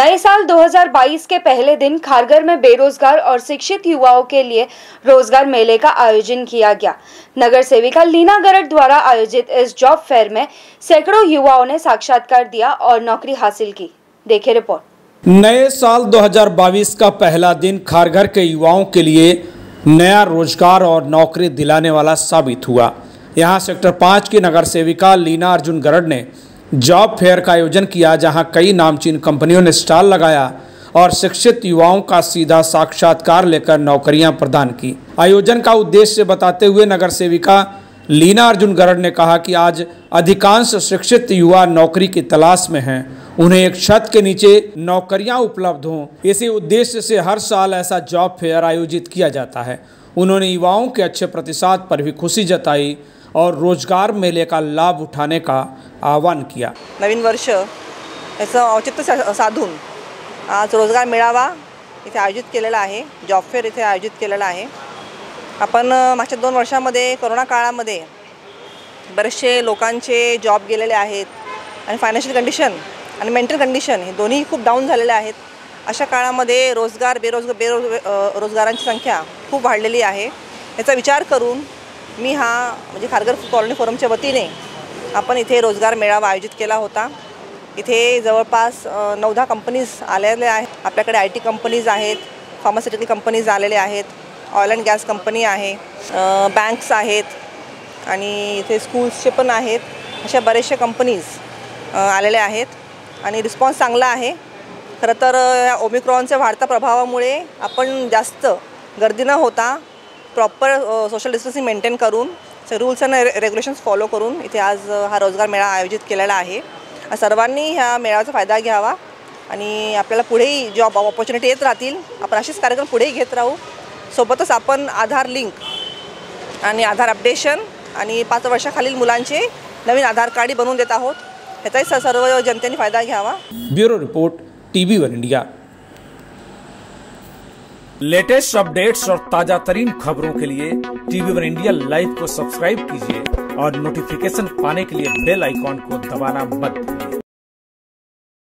नए साल 2022 के पहले दिन खारघर में बेरोजगार और शिक्षित युवाओं के लिए रोजगार मेले का आयोजन किया गया। नगर सेविका लीना गरड द्वारा आयोजित इस जॉब फेयर में सैकड़ों युवाओं ने साक्षात्कार दिया और नौकरी हासिल की। देखें रिपोर्ट। नए साल 2022 का पहला दिन खारघर के युवाओं के लिए नया रोजगार और नौकरी दिलाने वाला साबित हुआ। यहाँ सेक्टर 5 की नगर सेविका लीना अर्जुन गरड ने जॉब फेयर का आयोजन किया, जहां कई नामचीन कंपनियों ने स्टॉल लगाया और शिक्षित युवाओं का सीधा साक्षात्कार लेकर नौकरियां प्रदान की। आयोजन का उद्देश्य बताते हुए नगर सेविका लीना अर्जुन गरड ने कहा कि आज अधिकांश शिक्षित युवा नौकरी की तलाश में हैं, उन्हें एक छत के नीचे नौकरियां उपलब्ध हों, इसी उद्देश्य से हर साल ऐसा जॉब फेयर आयोजित किया जाता है। उन्होंने युवाओं के अच्छे प्रतिशत पर भी खुशी जताई और रोजगार मेले का लाभ उठाने का आह्वान किया। नवीन वर्ष याचं औचित्य साधून आज रोजगार मेळावा इथे आयोजित केलेला आहे, जॉब फेअर इथे आयोजित केलेला आहे। आपण मागच्या 2 वर्षांमध्ये कोरोना काळामध्ये बरेचसे लोकांचे जॉब गेलेले आहेत आणि फायनान्शियल कंडिशन आणि मेंटल कंडिशन हे दोन्ही खूप डाऊन झालेले आहेत। अशा काळामध्ये रोजगार बेरोजगारांची संख्या खूप वाढलेली आहे। याचा विचार करून मी हा म्हणजे खारघर कॉलनी फोरमच्या वतीने आपण इथे रोजगार मेळावा आयोजित केला होता। इथे जवळपास 9-10 कंपनीज आलेल्या आहेत। आपल्याकडे IT कंपनीज आहेत, फार्मास्युटिकल कंपनीज आलेले आहेत, ऑयल अँड गॅस कंपनी आहे, बँक्स आहेत आणि इथे स्कूल्सचे पण आहेत। अशा बरेचशा कंपनीज आलेल्या आहेत आणि रिस्पॉन्स चांगला आहे। खरं तर या ओमिक्रॉनच्या वाढत्या प्रभावामुळे आपण जास्त गर्दी न होता प्रॉपर सोशल डिस्टन्सिंग मेंटेन करून रूल्स अँड रेग्युलेशन्स फॉलो करून इथे आज हा रोजगार मेळा आयोजित केलेला आहे। सर्वांनी ह्या मेळाव्याचा फायदा घ्यावा आणि आपल्याला पुढेही जॉब ऑपॉर्च्युनिटी येत राहतील। आपण असेच कार्यक्रम पुढेही घेत राहू। सोबतच आपण आधार लिंक आणि आधार अपडेशन आणि 5 वर्षाखालील मुलांचे नवीन आधार कार्ड बनवून देत आहोत। ह्याचाही सर्व जनतेने फायदा घ्यावा। Bureau report, TV1 India. Latest updates और ताजा तरीन खबरों के लिए TV1 इंडिया लाइव को सब्सक्राइब कीजिए और नोटिफिकेशन पाने के लिए बेल आइकॉन को दबाना मत भूलिए।